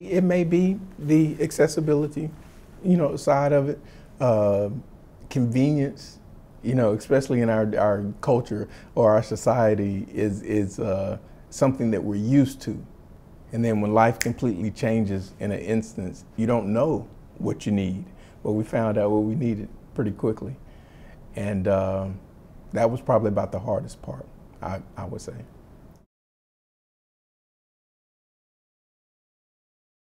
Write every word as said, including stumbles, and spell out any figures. It may be the accessibility, you know, side of it, uh, convenience, you know, especially in our, our culture or our society is, is uh, something that we're used to. And then when life completely changes in an instance, you don't know what you need. But we found out what we needed pretty quickly. And uh, that was probably about the hardest part, I, I would say.